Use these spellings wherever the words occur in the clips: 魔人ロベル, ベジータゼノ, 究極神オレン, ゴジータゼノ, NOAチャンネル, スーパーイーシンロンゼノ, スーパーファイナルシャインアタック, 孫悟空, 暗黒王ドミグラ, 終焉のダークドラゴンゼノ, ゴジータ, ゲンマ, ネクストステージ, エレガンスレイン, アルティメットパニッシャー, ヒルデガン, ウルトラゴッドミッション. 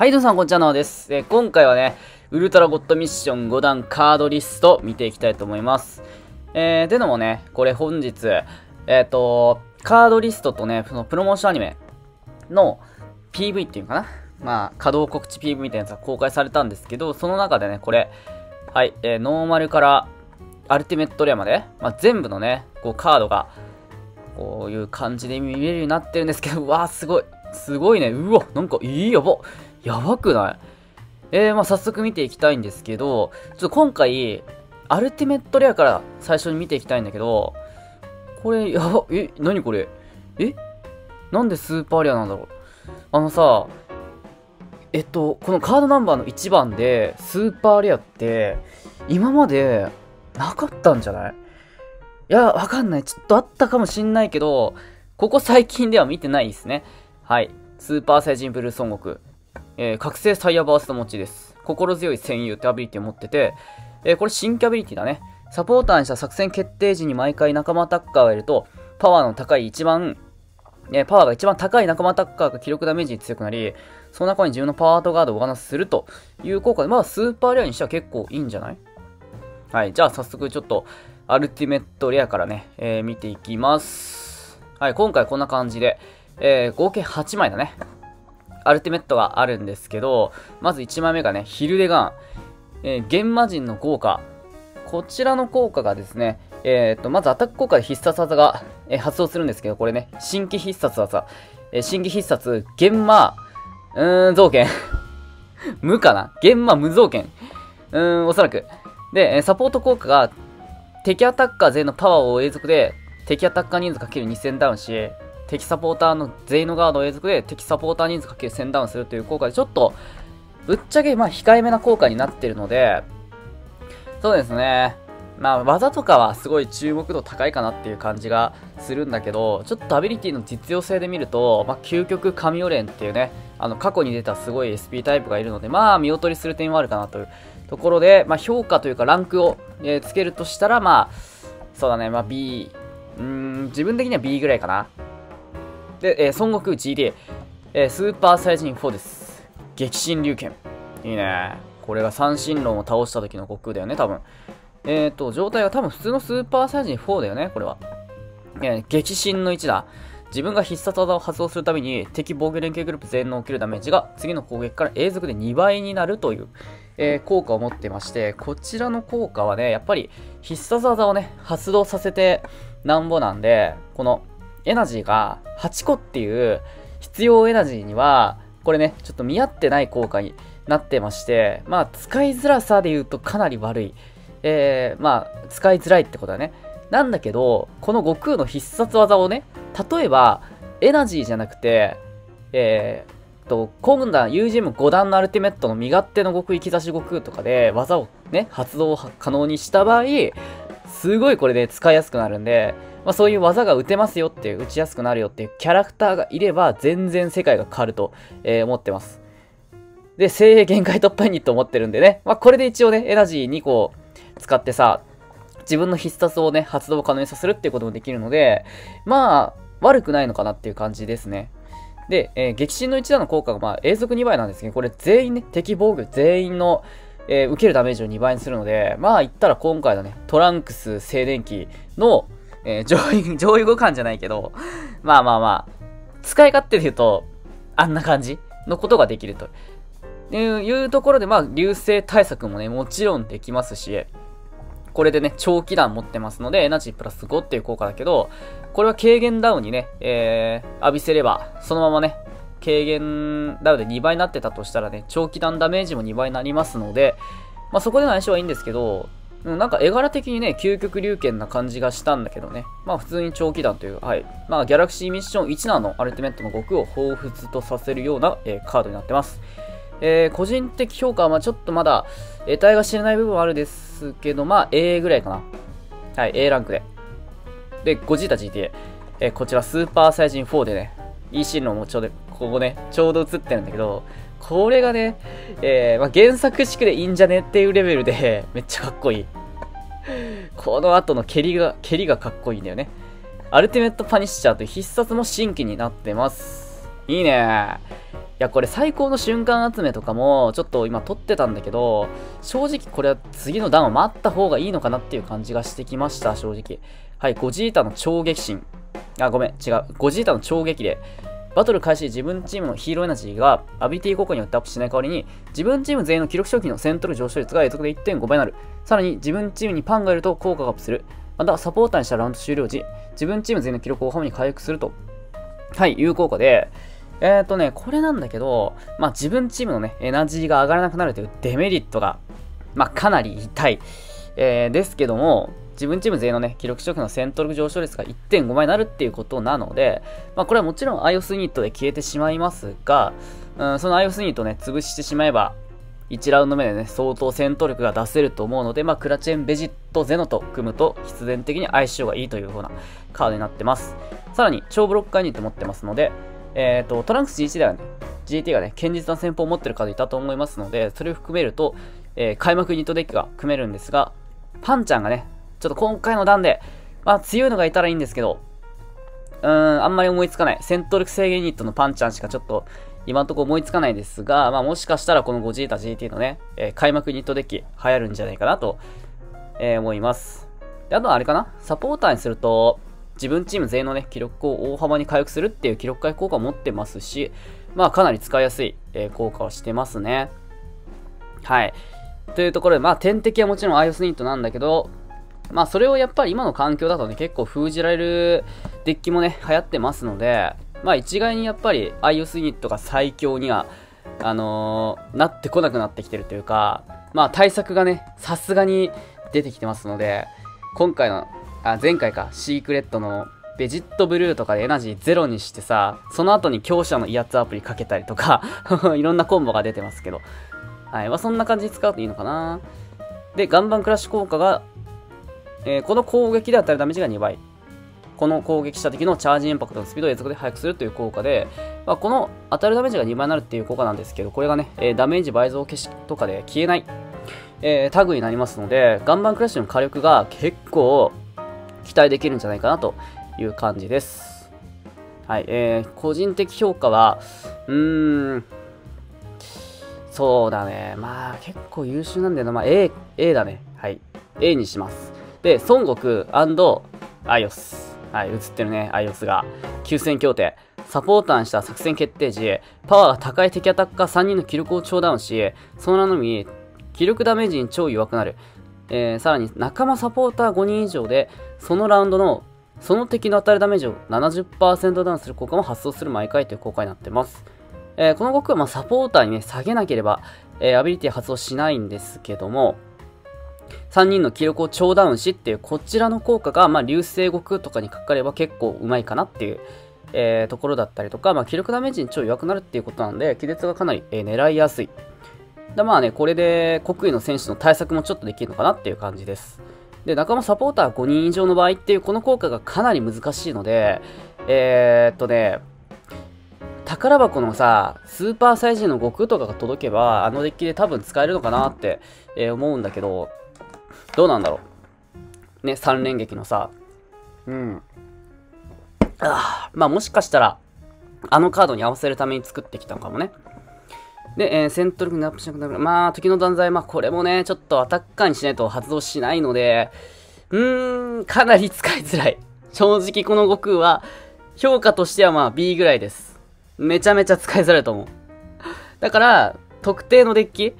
はい、どうもこんにちは、なおです。今回はね、ウルトラゴッドミッション5段カードリスト見ていきたいと思います。でのもね、これ本日、カードリストとね、そのプロモーションアニメの PV っていうかな、まあ、稼働告知 PV みたいなやつが公開されたんですけど、その中でね、これ、はい、ノーマルからアルティメットレアまで、まあ、全部のね、こうカードが、こういう感じで見れるようになってるんですけど、うわー、すごい。すごいね。うわ、なんか、やば。やばくない？まあ早速見ていきたいんですけど、ちょっと今回、アルティメットレアから最初に見ていきたいんだけど、これ、やば、何これ？なんでスーパーレアなんだろう？あのさ、このカードナンバーの1番で、スーパーレアって、今まで、なかったんじゃない？いや、わかんない。ちょっとあったかもしんないけど、ここ最近では見てないですね。はい。スーパーサイジンブルー孫悟空。覚醒サイヤバースト持ちです。心強い戦友ってアビリティを持ってて、これ新規アビリティだね。サポーターにした作戦決定時に毎回仲間アタッカーをやると、パワーが一番高い仲間アタッカーが記録ダメージに強くなり、その中に自分のパワーとガードを上乗せするという効果で、まあスーパーレアにしては結構いいんじゃない？はい。じゃあ早速ちょっと、アルティメットレアからね、見ていきます。はい。今回こんな感じで、合計8枚だね。アルティメットがあるんですけど、まず1枚目がね、ヒルデガン。ゲンマ人の効果。こちらの効果がですね、まずアタック効果で必殺技が、発動するんですけど、これね、新規必殺技。新規必殺、ゲンマ、増減。無かな？ゲンマ無増減。おそらく。で、サポート効果が、敵アタッカー全員のパワーを永続で、敵アタッカー人数 ×2000 ダウンし、敵サポーターの全員のガードを永続で敵サポーター人数 ×1000 ダウンするという効果でちょっとぶっちゃけまあ控えめな効果になってるので、そうですね、まあ技とかはすごい注目度高いかなっていう感じがするんだけど、ちょっとアビリティの実用性で見ると、まあ、究極神オレンっていうね、過去に出たすごい SP タイプがいるので、まあ見劣りする点はあるかなというところで、まあ、評価というかランクをつけるとしたら、まあそうだね、まあ B、自分的には B ぐらいかな。で、孫悟空 GD、スーパーサイジン4です。激震龍拳。いいね。これが三神論を倒した時の悟空だよね、多分。状態は多分普通のスーパーサイジン4だよね、これは。激震の1だ。自分が必殺技を発動するたびに、敵防御連携グループ全員の受けるダメージが、次の攻撃から永続で2倍になるという、効果を持ってまして、こちらの効果はね、やっぱり必殺技をね、発動させてなんぼなんで、この、エナジーが8個っていう必要エナジーにはこれねちょっと見合ってない効果になってまして、まあ使いづらさで言うとかなり悪い、まあ使いづらいってことだね。なんだけどこの悟空の必殺技をね、例えばエナジーじゃなくて今度は UGM 5段のアルティメットの身勝手の悟空生き差し悟空とかで技をね発動可能にした場合、すごいこれで使いやすくなるんで、まあ、そういう技が打てますよっていう、打ちやすくなるよっていうキャラクターがいれば全然世界が変わると、思ってます。で、精鋭限界突破ユニットを持ってるんでね、まあ、これで一応ね、エナジー2個使ってさ、自分の必殺をね、発動可能にさせるっていうこともできるので、まあ、悪くないのかなっていう感じですね。で、激震の1段の効果がまあ永続2倍なんですけど、これ全員ね、敵防御全員の、受けるダメージを2倍にするので、まあ言ったら今回のね、トランクス静電気の、上位互換じゃないけど、まあまあまあ、使い勝手で言うと、あんな感じのことができるというところで、まあ、流星対策もね、もちろんできますし、これでね、長期弾持ってますので、エナジープラス5っていう効果だけど、これは軽減ダウンにね、浴びせれば、そのままね、軽減ダウンで2倍になってたとしたらね、長期弾ダメージも2倍になりますので、まあそこでの相性はいいんですけど、なんか絵柄的にね、究極龍拳な感じがしたんだけどね。まあ普通に長期弾という、はい。まあギャラクシーミッション17のアルティメットの悟空を彷彿とさせるような、カードになってます。個人的評価はまあちょっとまだ、得体が知れない部分はあるですけど、まあ A ぐらいかな。はい、A ランクで。で、ゴジータ GTA。こちらスーパーサイジン4でね、E 進路もちょうど、ここね、ちょうど映ってるんだけど、これがね、まあ、原作式でいいんじゃねっていうレベルで、めっちゃかっこいい。この後の蹴りがかっこいいんだよね。アルティメットパニッシャーという必殺も新規になってます。いいね。や、これ最高の瞬間集めとかもちょっと今撮ってたんだけど、正直これは次の段を待った方がいいのかなっていう感じがしてきました、正直。はい、ゴジータの超激震。あ、ごめん、違う。ゴジータの超激励。バトル開始、自分チームのヒーローエナジーがアビリティ効果によってアップしない代わりに、自分チーム全員の記録賞金の戦闘力上昇率が予測で 1.5 倍になる。さらに、自分チームにパンがいると効果がアップする。また、サポーターにしたラウンド終了時、自分チーム全員の記録を大幅に回復すると。はい、いう効果で、これなんだけど、まあ、自分チームのね、エナジーが上がらなくなるというデメリットが、まあ、かなり痛い。ですけども、自分チーム全員のね、記録職の戦闘力上昇率が 1.5 倍になるっていうことなので、まあ、これはもちろん iOS ユニットで消えてしまいますが、その iOS ユニットをね、潰してしまえば、1ラウンド目でね、相当戦闘力が出せると思うので、まあ、クラチェン、ベジット、ゼノと組むと、必然的に相性がいいというようなカードになってます。さらに、超ブロッカーユニット持ってますので、トランクス GT ではね、GT がね、堅実な戦法を持ってるカードいたと思いますので、それを含めると、開幕ユニットデッキが組めるんですが、パンちゃんがね、ちょっと今回の段で、まあ強いのがいたらいいんですけど、あんまり思いつかない。戦闘力制限ユニットのパンちゃんしかちょっと今んとこ思いつかないですが、まあもしかしたらこのゴジータ GT のね、開幕ユニットデッキ流行るんじゃないかなと、思います。で、あとはあれかな、サポーターにすると、自分チーム全員のね、記録を大幅に回復するっていう記録回効果を持ってますし、まあかなり使いやすい、効果をしてますね。はい。というところで、まあ天敵はもちろん iOS ユニットなんだけど、まあそれをやっぱり今の環境だとね、結構封じられるデッキもね、流行ってますので、まあ一概にやっぱり iOS ユニットが最強には、なってこなくなってきてるというか、まあ対策がね、さすがに出てきてますので、前回か、シークレットのベジットブルーとかでエナジーゼロにしてさ、その後に強者の威圧アプリかけたりとか、いろんなコンボが出てますけど、はい、まあそんな感じで使うといいのかな。で、岩盤クラッシュ効果が、この攻撃で与えるダメージが2倍。この攻撃した時のチャージインパクトのスピードを永続で速くするという効果で、まあ、この与えるダメージが2倍になるっていう効果なんですけど、これがね、ダメージ倍増消しとかで消えない、タグになりますので、岩盤クラッシュの火力が結構期待できるんじゃないかなという感じです。はい、個人的評価は、そうだね。まあ、結構優秀なんだよな。まあ、A だね。はい。A にします。で、孫悟空&iOS。はい、映ってるね、iOS が。休戦協定。サポーターにした作戦決定時、パワーが高い敵アタッカー3人の記録を超ダウンし、その名のみ、記録ダメージに超弱くなる。さらに、仲間サポーター5人以上で、そのラウンドの、その敵の与えるダメージを 70% ダウンする効果も発動する毎回という効果になってます。この効果はまあサポーターに、ね、下げなければ、アビリティ発動しないんですけども、3人の記録を超ダウンしっていう、こちらの効果が、まあ、流星悟空とかにかかれば結構うまいかなっていう、ところだったりとか、まあ、記録ダメージに超弱くなるっていうことなんで、亀裂がかなり、狙いやすい。で、まあね、これで国威の選手の対策もちょっとできるのかなっていう感じです。で、仲間サポーター5人以上の場合っていう、この効果がかなり難しいので、宝箱のさ、スーパーサイジの悟空とかが届けば、あのデッキで多分使えるのかなって、思うんだけど、どうなんだろう。ね、3連撃のさ、まあもしかしたら、あのカードに合わせるために作ってきたのかもね。で、戦闘力にアップしなくなる。まあ、時の断罪、まあ、これもね、ちょっとアタッカーにしないと発動しないので、かなり使いづらい。正直、この悟空は、評価としてはまあ、B ぐらいです。めちゃめちゃ使いづらいと思う。だから、特定のデッキ、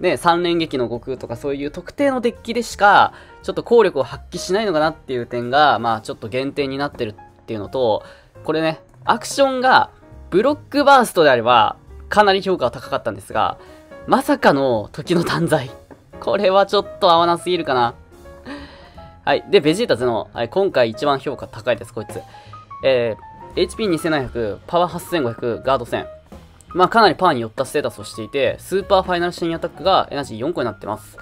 ね、3連撃の悟空とかそういう特定のデッキでしか、ちょっと効力を発揮しないのかなっていう点が、まあ、ちょっと減点になってるっていうのと、これね、アクションが、ブロックバーストであれば、かなり評価は高かったんですが、まさかの時の短罪。これはちょっと合わなすぎるかな。はい。で、ベジータゼノ。はい、今回一番評価高いです、こいつ。HP2700、パワー8500、ガード1000。まあ、かなりパワーに寄ったステータスをしていて、スーパーファイナルシャインアタックがエナジー4個になってます。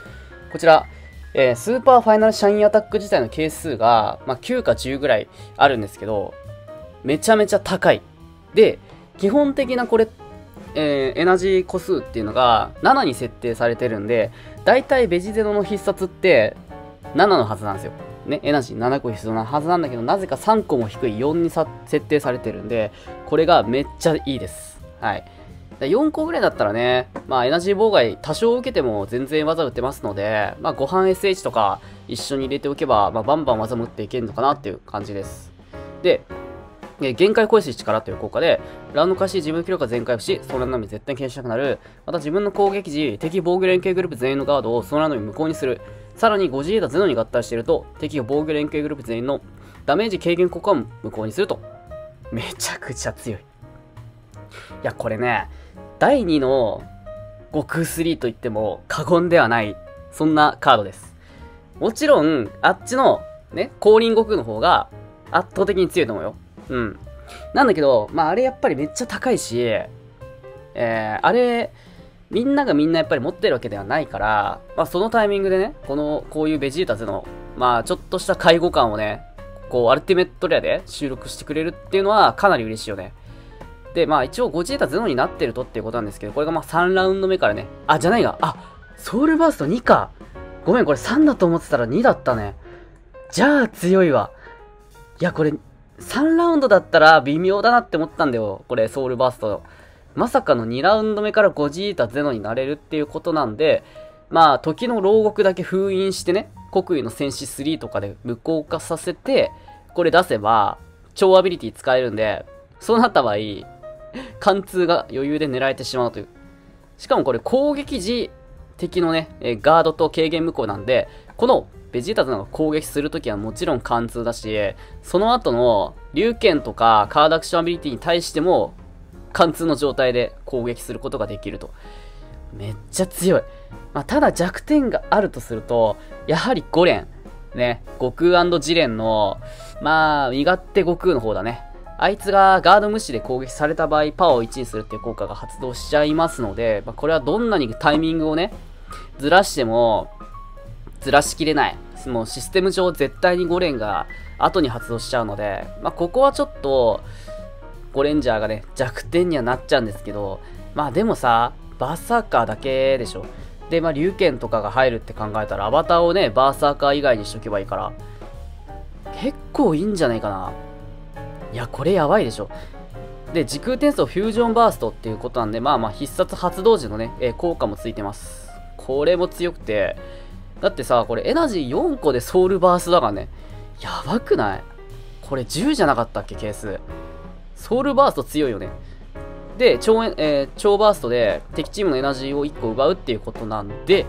こちら、スーパーファイナルシャインアタック自体の係数が、まあ、9か10ぐらいあるんですけど、めちゃめちゃ高い。で、基本的なこれって、エナジー個数っていうのが7に設定されてるんで、だいたいベジゼノの必殺って7のはずなんですよ。ね、エナジー7個必要なはずなんだけど、なぜか3個も低い4に設定されてるんで、これがめっちゃいいです。はい。4個ぐらいだったらね、まあエナジー妨害多少受けても全然技打てますので、まあご飯 SH とか一緒に入れておけば、まあ、バンバン技も打っていけるのかなっていう感じです。で、限界を超えし力という効果で、ランド化し自分の記録が全回復し、そのランダムに絶対に検証しなくなる。また自分の攻撃時、敵防御連携グループ全員のガードをそのランダムに無効にする。さらに 50A だゼノに合体していると、敵が防御連携グループ全員のダメージ軽減効果を無効にすると。めちゃくちゃ強い。いや、これね、第2の悟空3と言っても過言ではない、そんなカードです。もちろん、あっちのね、降臨悟空の方が圧倒的に強いと思うよ。うん。なんだけど、まあ、あれやっぱりめっちゃ高いし、あれ、みんなやっぱり持ってるわけではないから、まあ、そのタイミングでね、こういうベジータズの、まあ、ちょっとした介護感をね、こう、アルティメットレアで収録してくれるっていうのは、かなり嬉しいよね。で、まあ、一応、ゴジータゼノになってるとっていうことなんですけど、これがまあ、3ラウンド目からね、あ、じゃないが、あ、ソウルバースト2か。ごめん、これ3だと思ってたら2だったね。じゃあ、強いわ。いや、これ、3ラウンドだったら微妙だなって思ったんだよ。これ、ソウルバースト。まさかの2ラウンド目からゴジータゼノになれるっていうことなんで、まあ、時の牢獄だけ封印してね、国威の戦士3とかで無効化させて、これ出せば、超アビリティ使えるんで、そうなった場合、貫通が余裕で狙えてしまうという。しかもこれ、攻撃時、敵のね、ガードと軽減無効なんで、この、ベジータズナが攻撃するときはもちろん貫通だし、その後の龍拳とかカードアクションアビリティに対しても貫通の状態で攻撃することができると。めっちゃ強い。まあ、ただ弱点があるとすると、やはり5連。ね、悟空&ジレンの、まあ、身勝手悟空の方だね。あいつがガード無視で攻撃された場合、パワーを1にするっていう効果が発動しちゃいますので、まあ、これはどんなにタイミングをね、ずらしても、ずらしきれない。もうシステム上絶対にゴレンが後に発動しちゃうので、まあ、ここはちょっとゴレンジャーがね、弱点にはなっちゃうんですけど、まあでもさ、バーサーカーだけでしょ。で、まあ龍拳とかが入るって考えたら、アバターをね、バーサーカー以外にしとけばいいから、結構いいんじゃないかな。いや、これやばいでしょ。で、時空転送フュージョンバーストっていうことなんで、まあまあ必殺発動時のね、効果もついてます。これも強くて、だってさ、これエナジー4個でソウルバーストだからね。やばくない？これ10じゃなかったっけ、ケース。ソウルバースト強いよね。で、超バーストで敵チームのエナジーを1個奪うっていうことなんで、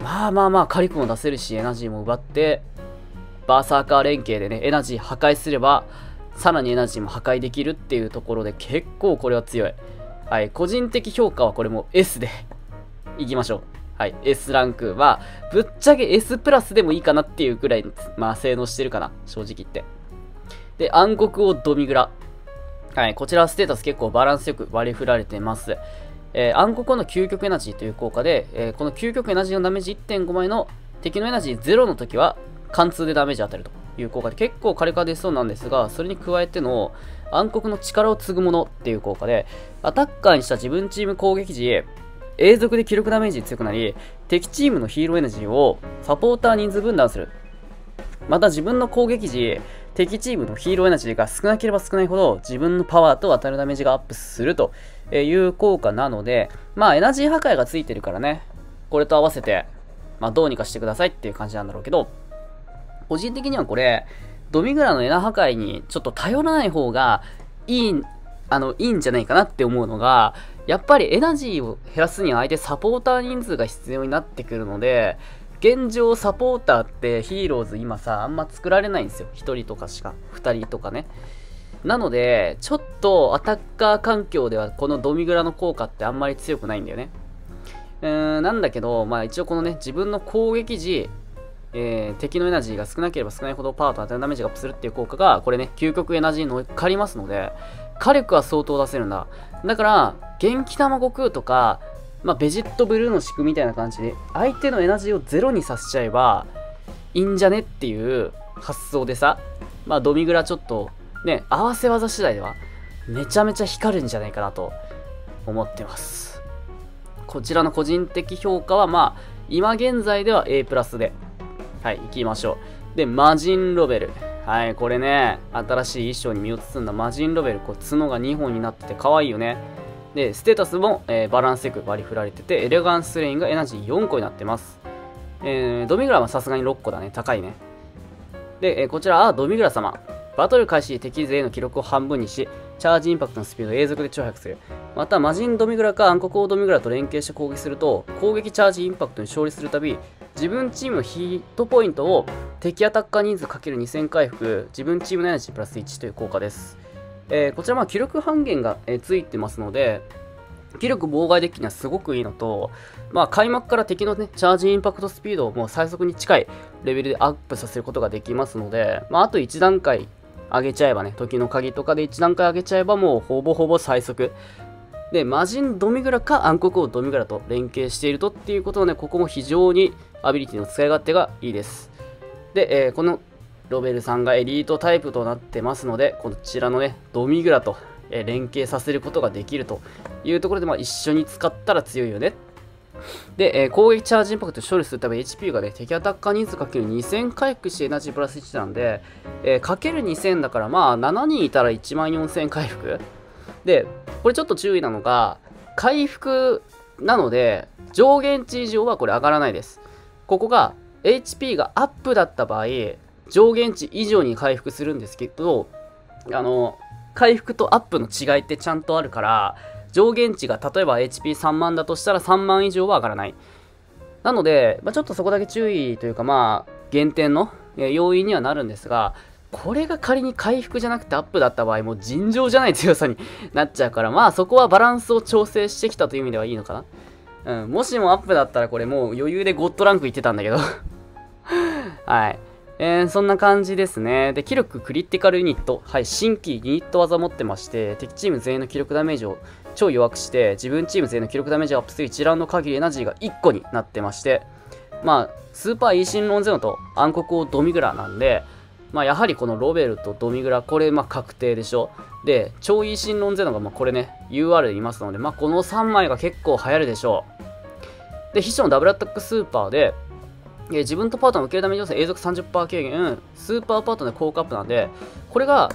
まあまあまあ、火力も出せるし、エナジーも奪って、バーサーカー連携でね、エナジー破壊すれば、さらにエナジーも破壊できるっていうところで、結構これは強い。はい、個人的評価はこれも S でいきましょう。はい、S ランクは、ぶっちゃけ S プラスでもいいかなっていうくらい、まあ、性能してるかな、正直言って。で、暗黒王ドミグラ。はい、こちらはステータス結構バランスよく割り振られてます。暗黒王の究極エナジーという効果で、この究極エナジーのダメージ 1.5 倍の敵のエナジー0の時は、貫通でダメージ当たるという効果で、結構火力が出そうなんですが、それに加えての、暗黒の力を継ぐものっていう効果で、アタッカーにした自分チーム攻撃時、永続で記録ダメージ強くなり、敵チームのヒーローエナジーをサポーター人数分ダウンする。また自分の攻撃時、敵チームのヒーローエナジーが少なければ少ないほど自分のパワーと当たるダメージがアップするという効果なので、まあエナジー破壊がついてるからね、これと合わせて、まあどうにかしてくださいっていう感じなんだろうけど、個人的にはこれ、ドミグラのエナ破壊にちょっと頼らない方がいいんじゃないかなって思うのが、やっぱりエナジーを減らすには相手サポーター人数が必要になってくるので、現状サポーターってヒーローズ今さ、あんま作られないんですよ。1人とかしか、2人とかね。なので、ちょっとアタッカー環境ではこのドミグラの効果ってあんまり強くないんだよね。なんだけど、まあ一応このね、自分の攻撃時、敵のエナジーが少なければ少ないほどパワーと当たるダメージがアップするっていう効果が、これね、究極エナジーに乗っかりますので、火力は相当出せるんだ。だから、元気玉悟空とか、まあ、ベジットブルーの仕組みみたいな感じで、相手のエナジーをゼロにさせちゃえば、いいんじゃねっていう発想でさ、まあ、ドミグラちょっと、ね、合わせ技次第では、めちゃめちゃ光るんじゃないかなと、思ってます。こちらの個人的評価は、まあ、今現在では A プラスで、はい、行きましょう。で、魔人ロベル。はい、これね、新しい衣装に身を包んだ魔人ロベル、こう角が2本になってて可愛いよね。でステータスも、バランスよく割り振られてて、エレガンスレインがエナジー4個になってます。ドミグラはさすがに6個だね、高いね。で、こちらドミグラ様、バトル開始敵勢の記録を半分にし、チャージインパクトのスピードを永続で長薄する。また魔人ドミグラか暗黒王ドミグラと連携して攻撃すると、攻撃チャージインパクトに勝利するたび、自分チームのヒットポイントを敵アタッカー人数 ×2000 回復、自分チームのエナジープラス1という効果です。こちら気力半減が、ついてますので、気力妨害デッキにはすごくいいのと、開幕から敵の、チャージインパクトスピードをもう最速に近いレベルでアップさせることができますので、あと1段階上げちゃえばね、時の鍵とかで1段階上げちゃえばもうほぼほぼ最速。で、魔人ドミグラか暗黒王ドミグラと連携しているとっていうことのここも非常にアビリティの使い勝手がいいです。で、このロベルさんがエリートタイプとなってますので、こちらのドミグラと連携させることができるというところで、一緒に使ったら強いよね。で、攻撃チャージインパクトを処理するため HP が敵アタッカー人数 ×2000 回復してエナジープラス1なんで、×2000 だから7人いたら14000回復で、これちょっと注意なのが回復なので上限値以上はこれ上がらないです。ここが HP がアップだった場合上限値以上に回復するんですけど、回復とアップの違いってちゃんとあるから、上限値が例えば HP3 万だとしたら3万以上は上がらない。なので、ちょっとそこだけ注意というか、減点の要因にはなるんですが、これが仮に回復じゃなくてアップだった場合もう尋常じゃない強さになっちゃうから、そこはバランスを調整してきたという意味ではいいのかな。もしもアップだったらこれもう余裕でゴッドランクいってたんだけどはい。そんな感じですね。で、気力クリティカルユニット、新規ユニット技持ってまして、敵チーム全員の気力ダメージを超弱くして、自分チーム全員の気力ダメージをアップする1ラウンド限りエナジーが1個になってまして、スーパーイーシンロンゼノと暗黒王ドミグラなんで、やはりこのロベルとドミグラ、これ確定でしょ。で、超イーシンロンゼノがこれUR いますので、この3枚が結構流行るでしょう。で、秘書のダブルアタックスーパーで自分とパートナーを受けるために要請永続 30% 軽減、スーパーパートナー効果アップなんで、これが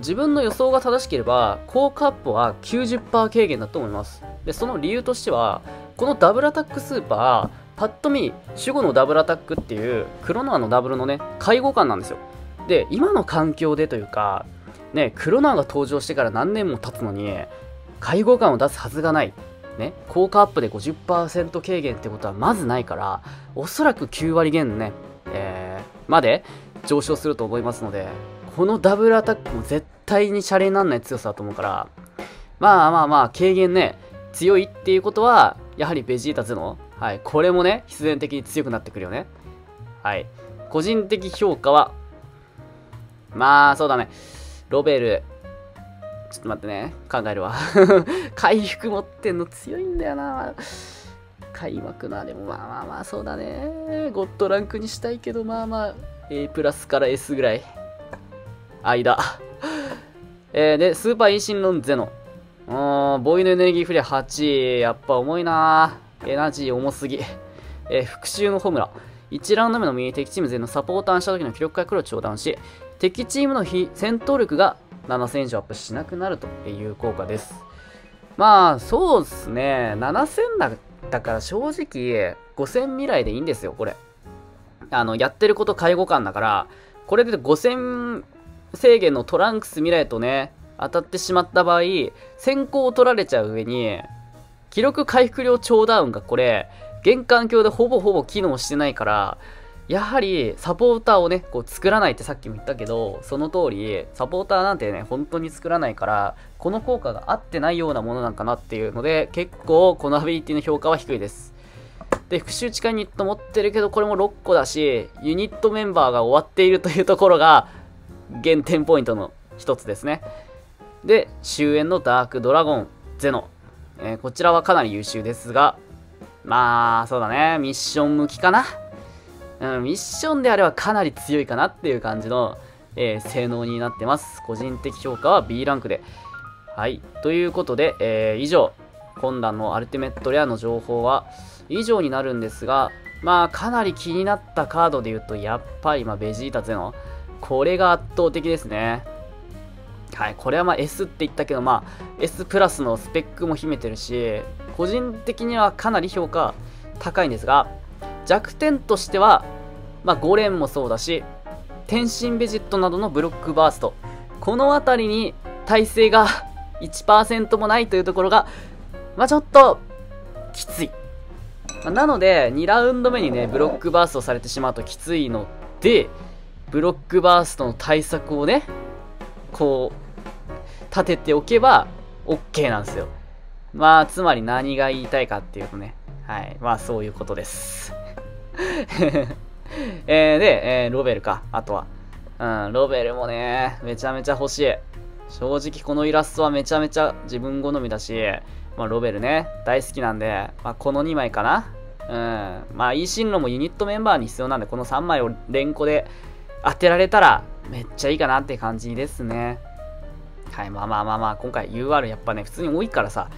自分の予想が正しければ効果アップは 90% 軽減だと思います。で、その理由としてはこのダブルアタックスーパー、パッと見守護のダブルアタックっていうクロノアのダブルの介護感なんですよ。で、今の環境でというかクロノアが登場してから何年も経つのに介護感を出すはずがない効果アップで 50% 軽減ってことはまずないから、おそらく9割減まで上昇すると思いますので、このダブルアタックも絶対にシャレにならない強さだと思うから、軽減強いっていうことはやはりベジータゼノ、これも必然的に強くなってくるよね。個人的評価はそうだね、ロベルちょっと待ってね、考えるわ回復持ってんの強いんだよな、開幕な。でもそうだね、ゴッドランクにしたいけど、A プラスから S ぐらい間で、スーパーインシンロンゼノ、ボーイのエネルギーフレア8、やっぱ重いな、エナジー重すぎ。復讐のホムラ、1ラウンド目の右敵チーム全員のサポーターした時の記録回復を超ダウンし、敵チームの戦闘力が7000以上アップしなくなるという効果です。そうっすね、7000だから正直5000未来でいいんですよ。これやってること介護官だから、これで5000制限のトランクス未来と当たってしまった場合、先行を取られちゃう上に記録回復量超ダウンがこれ現環境でほぼ機能してないから、やはりサポーターを作らないってさっきも言ったけど、その通りサポーターなんて本当に作らないから、この効果が合ってないようなものなんかなっていうので、結構このアビリティの評価は低いです。で、復讐近いユニット持ってるけどこれも6個だし、ユニットメンバーが終わっているというところが減点ポイントの一つですね。で、終焉のダークドラゴンゼノ、こちらはかなり優秀ですが、そうだね、ミッション向きかな。ミッションであればかなり強いかなっていう感じの、性能になってます。個人的評価は B ランクで。ということで、以上今弾のアルティメットレアの情報は以上になるんですが、かなり気になったカードで言うと、やっぱりベジータゼノ、これが圧倒的ですね。はい、これはまあ S って言ったけど、まあ、S プラスのスペックも秘めてるし、個人的にはかなり評価高いんですが、弱点としては、まあ、ゴレンもそうだし、天神ベジットなどのブロックバースト、この辺りに耐性が 1% もないというところが、まあ、ちょっときつい。なので2ラウンド目にねブロックバーストされてしまうときついので、ブロックバーストの対策をねこう立てておけば OK なんですよ。まあつまり何が言いたいかっていうとね、はい、まあそういうことですで、ロベルか、あとは、うん、ロベルもねめちゃめちゃ欲しい。正直このイラストはめちゃめちゃ自分好みだし、まあ、ロベルね大好きなんで、まあ、この2枚かな。うん、まあいい進路もユニットメンバーに必要なんで、この3枚を連呼で当てられたらめっちゃいいかなって感じですね。はい、まあまあまあまあ今回 UR やっぱね普通に多いからさ、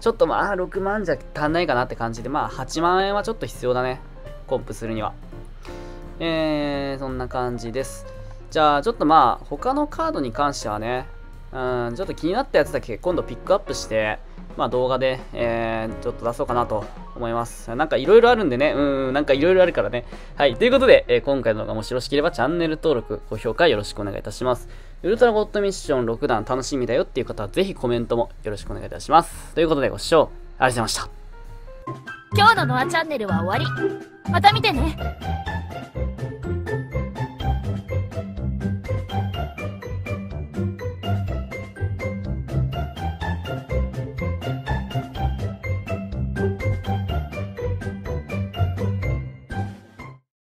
ちょっとまあ6万じゃ足んないかなって感じで、まあ8万円はちょっと必要だね、コンプするには。そんな感じです。じゃあちょっとまあ他のカードに関してはね、うん、ちょっと気になったやつだけ今度ピックアップして、まあ、動画で、ちょっと出そうかなと思います。なんかいろいろあるんでね、なんかいろいろあるからね。はい、ということで、今回の動画もしよろしければチャンネル登録、高評価よろしくお願いいたします。ウルトラゴッドミッション6段楽しみだよっていう方はぜひコメントもよろしくお願いいたします。ということでご視聴ありがとうございました。今日のノアチャンネルは終わり。また見てね。